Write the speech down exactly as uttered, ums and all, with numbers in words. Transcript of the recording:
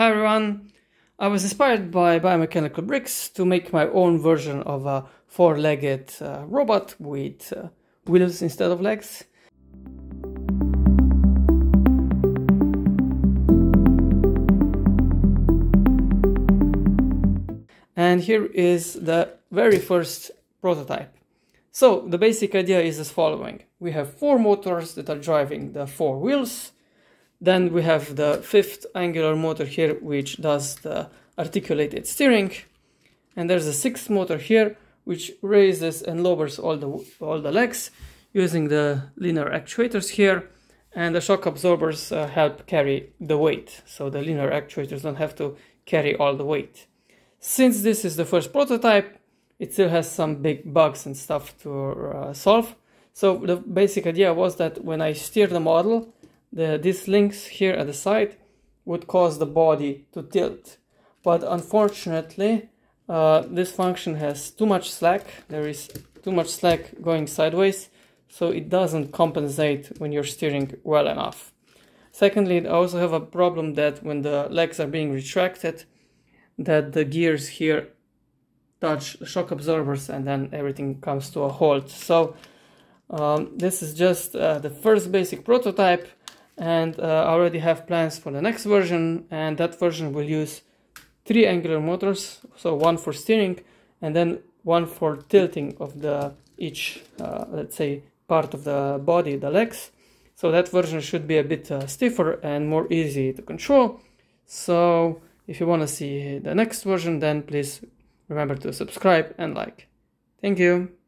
Hi everyone, I was inspired by Biomechanical Bricks to make my own version of a four-legged uh, robot with uh, wheels instead of legs. And here is the very first prototype. So the basic idea is as following. We have four motors that are driving the four wheels. Then we have the fifth angular motor here, which does the articulated steering. And there's a sixth motor here, which raises and lowers all the, all the legs using the linear actuators here. And the shock absorbers uh, help carry the weight. So the linear actuators don't have to carry all the weight. Since this is the first prototype, it still has some big bugs and stuff to uh, solve. So the basic idea was that when I steer the model, The, these links here at the side would cause the body to tilt, but unfortunately uh, this function has too much slack. There is too much slack going sideways, so it doesn't compensate when you're steering well enough. Secondly, I also have a problem that when the legs are being retracted, that the gears here touch the shock absorbers and then everything comes to a halt. So um, this is just uh, the first basic prototype. And uh, I already have plans for the next version, and that version will use three angular motors, so one for steering and then one for tilting of the each, uh, let's say, part of the body, the legs. So that version should be a bit uh, stiffer and more easy to control. So if you want to see the next version, then please remember to subscribe and like. Thank you.